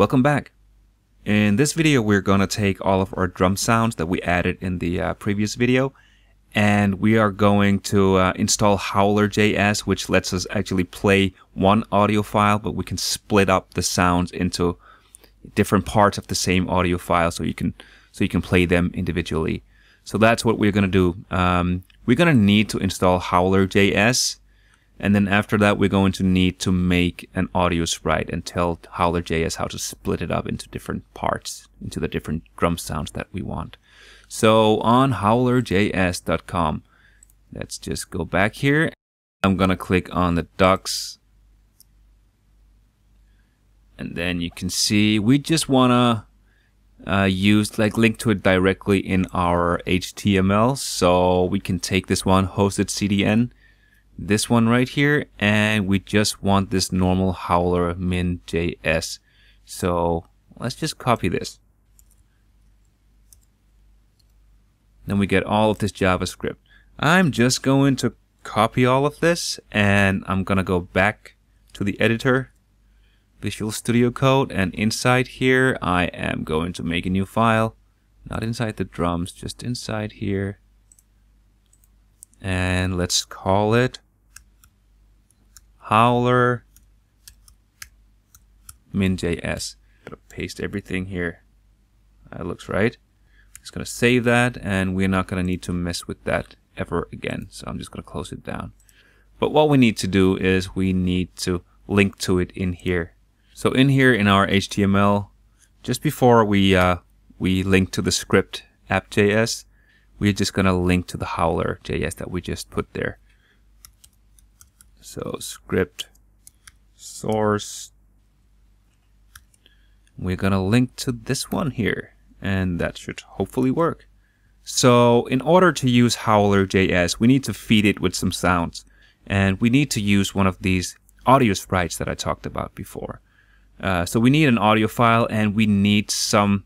Welcome back. In this video, we're going to take all of our drum sounds that we added in the previous video, and we are going to install Howler.js, which lets us actually play one audio file, but we can split up the sounds into different parts of the same audio file, so you can play them individually. So that's what we're going to do. We're going to need to install Howler.js, and then after that, we're going to need to make an audio sprite and tell Howler.js how to split it up into different parts, into the different drum sounds that we want. So on howlerjs.com, let's just go back here. I'm going to click on the docs. And then you can see we just want to use, like, link to it directly in our HTML. So we can take this one, hosted CDN, this one right here, and we just want this normal Howler min.js. So let's just copy this. Then we get all of this JavaScript. I'm just going to copy all of this, and I'm going to go back to the editor, Visual Studio Code, and inside here I am going to make a new file, not inside the drums, just inside here, and let's call it Howler min.js. Paste everything here. That looks right. Just going to save that, and we're not going to need to mess with that ever again. So I'm just going to close it down. But what we need to do is we need to link to it in here. So in here in our HTML, just before we link to the script app.js, we're just going to link to the Howler.js that we just put there. So script source. We're going to link to this one here, and that should hopefully work. So in order to use Howler.js, we need to feed it with some sounds, and we need to use one of these audio sprites that I talked about before. So we need an audio file, and we need some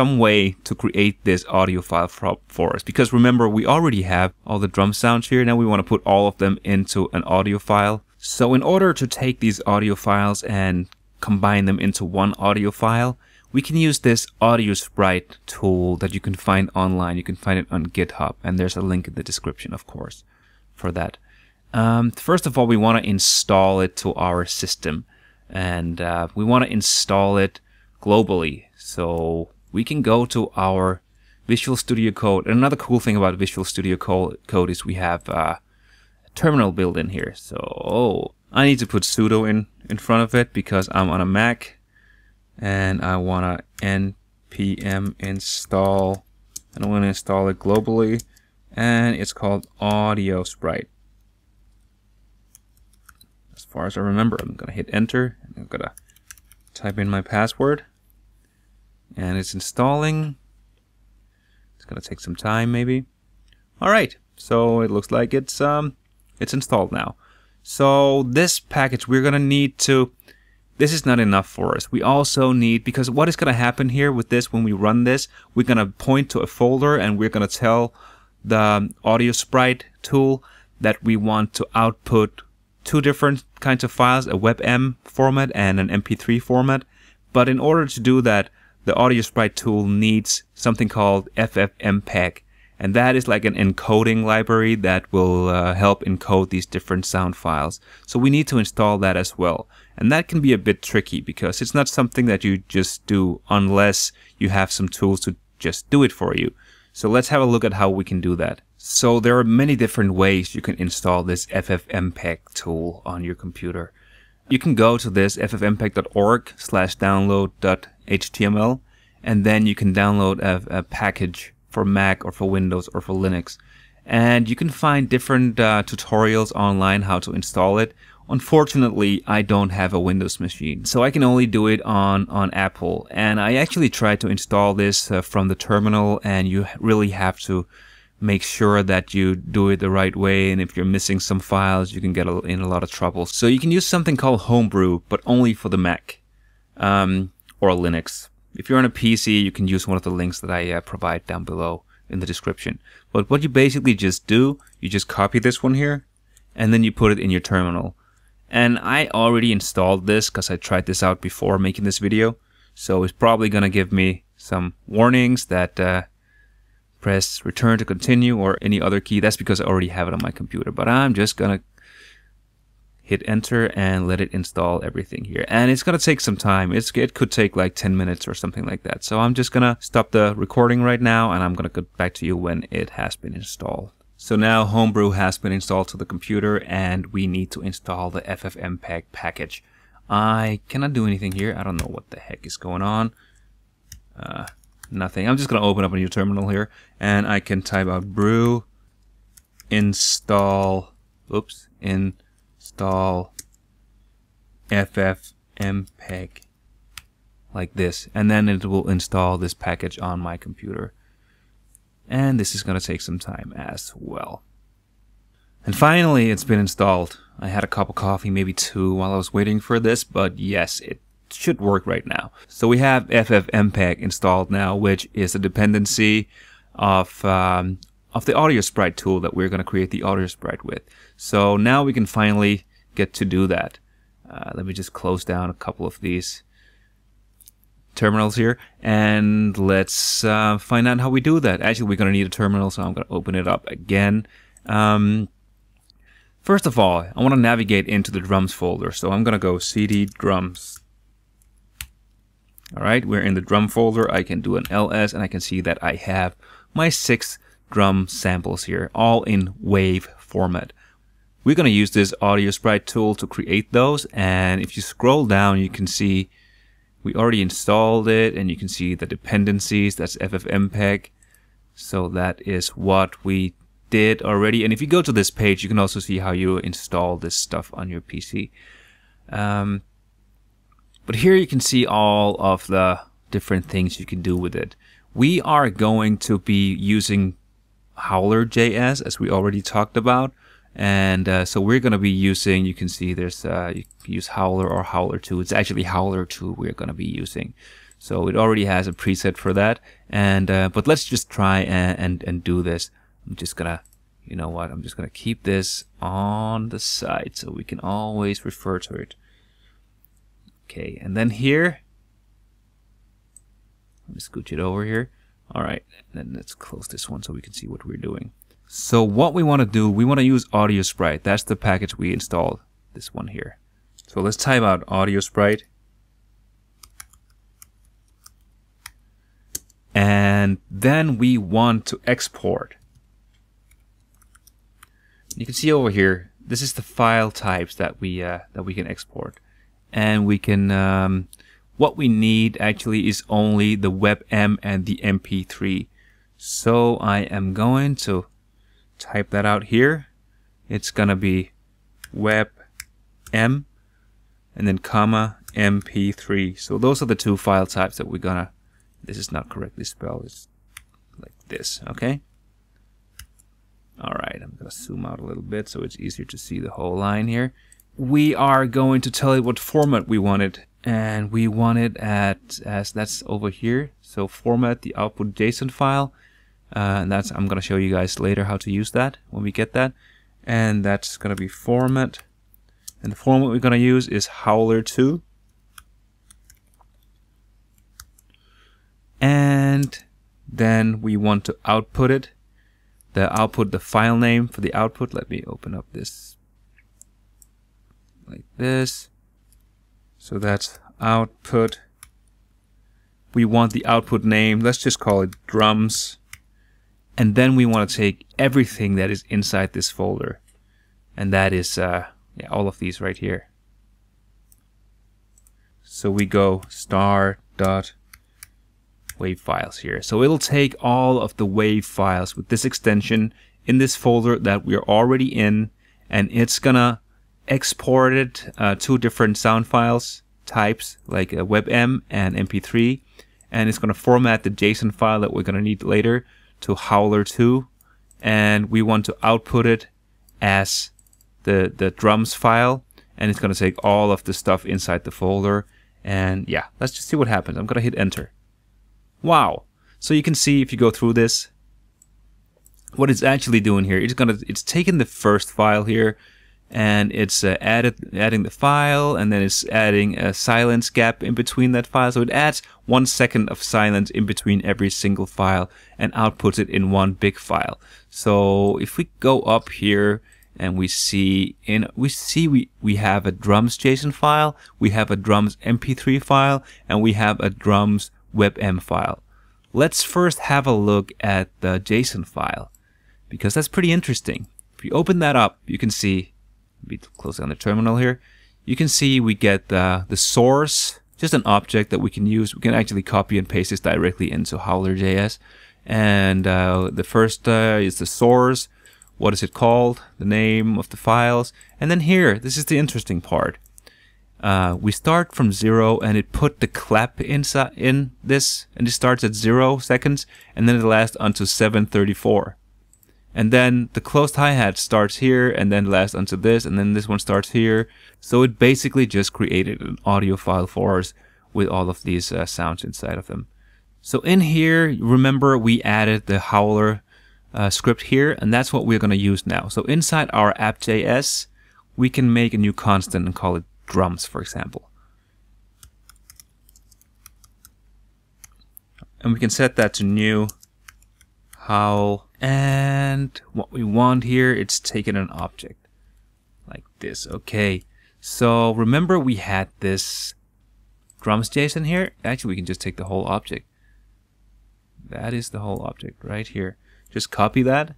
way to create this audio file for us, because remember, we already have all the drum sounds here. Now we want to put all of them into an audio file. So in order to take these audio files and combine them into one audio file, we can use this AudioSprite tool that you can find online. You can find it on GitHub, and there's a link in the description, of course, for that. First of all, we want to install it to our system, and we want to install it globally. So we can go to our Visual Studio Code. And another cool thing about Visual Studio Code is we have a terminal built in here. So I need to put sudo in front of it because I'm on a Mac. And I want to npm install, and I'm going to install it globally, and it's called AudioSprite. As far as I remember, I'm going to hit enter, and I'm going to type in my password, and it's installing. It's going to take some time, maybe. All right, so it looks like it's installed now. So this package we're going to need to. This is not enough for us. We also need, because what is going to happen here with this, when we run this, we're going to point to a folder, and we're going to tell the AudioSprite tool that we want to output two different kinds of files, a WebM format and an MP3 format. But in order to do that, the AudioSprite tool needs something called FFmpeg. And that is like an encoding library that will help encode these different sound files. So we need to install that as well. And that can be a bit tricky because it's not something that you just do unless you have some tools to just do it for you. So let's have a look at how we can do that. So there are many different ways you can install this FFmpeg tool on your computer. You can go to this ffmpeg.org/download.html, and then you can download a package for Mac or for Windows or for Linux. And you can find different tutorials online how to install it. Unfortunately, I don't have a Windows machine, so I can only do it on Apple. And I actually tried to install this from the terminal, and you really have to make sure that you do it the right way. And if you're missing some files, you can get in a lot of trouble. So you can use something called Homebrew, but only for the Mac or Linux. If you're on a PC, you can use one of the links that I provide down below in the description. But what you basically just do, you just copy this one here, and then you put it in your terminal. And I already installed this because I tried this out before making this video. So it's probably going to give me some warnings that press return to continue or any other key. That's because I already have it on my computer, but I'm just going to hit enter and let it install everything here. And it's going to take some time. It could take like 10 minutes or something like that. So I'm just going to stop the recording right now, and I'm going to get back to you when it has been installed. So now Homebrew has been installed to the computer, and we need to install the FFmpeg package. I cannot do anything here. I don't know what the heck is going on. Nothing. I'm just going to open up a new terminal here, and I can type out brew install, oops, install FFmpeg like this, and then it will install this package on my computer. And this is going to take some time as well. And finally, it's been installed. I had a cup of coffee, maybe two, while I was waiting for this, but yes, it should work right now. So we have FFmpeg installed now, which is a dependency of the AudioSprite tool that we're going to create the AudioSprite with. So now we can finally get to do that. Let me just close down a couple of these terminals here, and let's find out how we do that. Actually, we're going to need a terminal, so I'm going to open it up again. First of all, I want to navigate into the drums folder, so I'm going to go cd drums. All right, we're in the drum folder. I can do an ls, and I can see that I have my 6 drum samples here, all in wave format. We're going to use this AudioSprite tool to create those, and if you scroll down, you can see we already installed it, and you can see the dependencies. That's FFmpeg. So that is what we did already. And if you go to this page, you can also see how you install this stuff on your PC. But here you can see all of the different things you can do with it. We are going to be using Howler.js, as we already talked about. And so we're going to be using, you can see there's, you can use Howler or Howler 2. It's actually Howler 2 we're going to be using. So it already has a preset for that. And but let's just try and do this. I'm just going to, you know what, I'm just going to keep this on the side so we can always refer to it. Okay, and then here, let me scooch it over here. All right, and then let's close this one so we can see what we're doing. So what we want to do, we want to use AudioSprite. That's the package we installed, this one here. So let's type out AudioSprite. And then we want to export. You can see over here, this is the file types that we can export. And we can, what we need actually is only the WebM and the MP3. So I am going to type that out here. It's gonna be WebM and then comma MP3. So those are the two file types that we're gonna, this is not correctly spelled, it's like this, okay? All right, I'm gonna zoom out a little bit so it's easier to see the whole line here. We are going to tell it what format we want it, and we want it as that's over here. So format the output JSON file. And that's, I'm going to show you guys later how to use that when we get that. And that's going to be format. And the format we're going to use is Howler 2. And then we want to output it. The output, the file name for the output. Let me open up this like this. So that's output. We want the output name. Let's just call it drums. And then we want to take everything that is inside this folder. And that is yeah, all of these right here. So we go star dot wave files here. So it'll take all of the wave files with this extension in this folder that we're already in. And it's going to export it two different sound files types, like WebM and MP3. And it's going to format the JSON file that we're going to need later to Howler 2, and we want to output it as the drums file, and it's going to take all of the stuff inside the folder. And yeah, let's just see what happens. I'm going to hit enter. Wow. So you can see if you go through this, what it's actually doing here, it's taking the first file here and it's adding the file, and then it's adding a silence gap in between that file. So it adds 1 second of silence in between every single file and outputs it in one big file. So if we go up here and we see we have a drums JSON file, we have a drums MP3 file, and we have a drums WebM file. Let's first have a look at the JSON file, because that's pretty interesting. If you open that up, you can see, let me close down the terminal here, you can see we get the source, just an object that we can use. We can actually copy and paste this directly into Howler.js. And the first is the source. What is it called? The name of the files. And then here, this is the interesting part. We start from 0, and it put the clap inside in this, and it starts at 0 seconds, and then it lasts until 7:34. And then the closed hi-hat starts here, and then lasts until this, and then this one starts here. So it basically just created an audio file for us with all of these sounds inside of them. So in here, remember we added the Howler script here, and that's what we're going to use now. So inside our app.js, we can make a new constant and call it drums, for example. And we can set that to new howl. And what we want here, it's taken an object like this. Okay. So remember we had this drums JSON here. Actually, we can just take the whole object. That is the whole object right here. Just copy that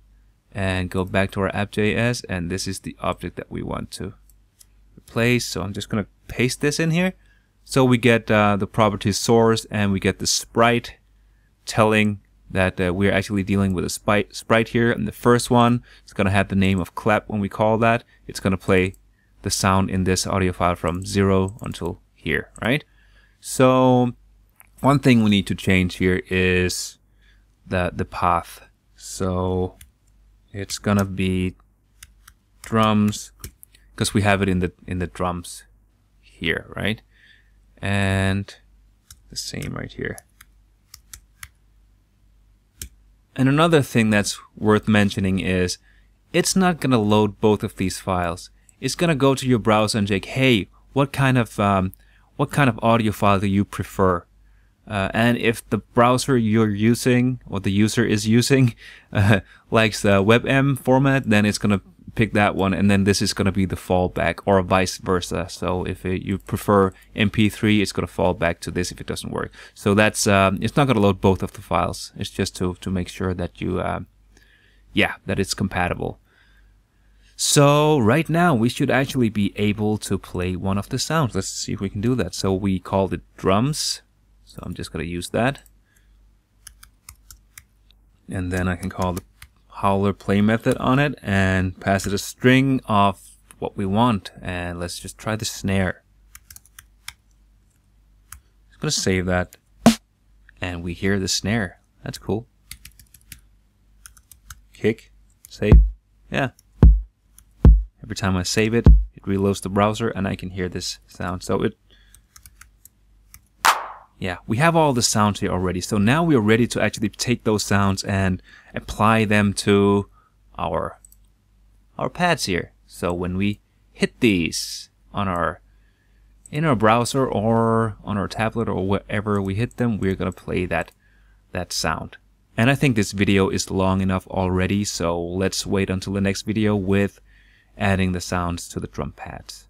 and go back to our app.js, and this is the object that we want to replace. So I'm just going to paste this in here. So we get the property source, and we get the sprite telling that we're actually dealing with a sprite here. And the first one is going to have the name of clap. When we call that, it's going to play the sound in this audio file from 0 until here, right? So one thing we need to change here is the path. So it's gonna be drums, because we have it in the drums here, right? And the same right here. And another thing that's worth mentioning is it's not gonna load both of these files. It's gonna go to your browser and say, hey, what kind of audio file do you prefer? And if the browser you're using, or the user is using, likes the WebM format, then it's going to pick that one, and then this is going to be the fallback, or vice versa. So if you prefer MP3, it's going to fall back to this if it doesn't work. So that's it's not going to load both of the files. It's just to make sure that you, that it's compatible. So right now we should actually be able to play one of the sounds. Let's see if we can do that. So we called it drums. So I'm just going to use that. And then I can call the Howler play method on it and pass it a string of what we want. And let's just try the snare. I'm going to save that. And we hear the snare. That's cool. Kick, save. Yeah. Every time I save it, it reloads the browser and I can hear this sound. So it yeah, we have all the sounds here already. So now we are ready to actually take those sounds and apply them to our pads here. So when we hit these on in our browser or on our tablet or wherever we hit them, we're going to play that sound. And I think this video is long enough already, so let's wait until the next video with adding the sounds to the drum pads.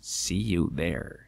See you there.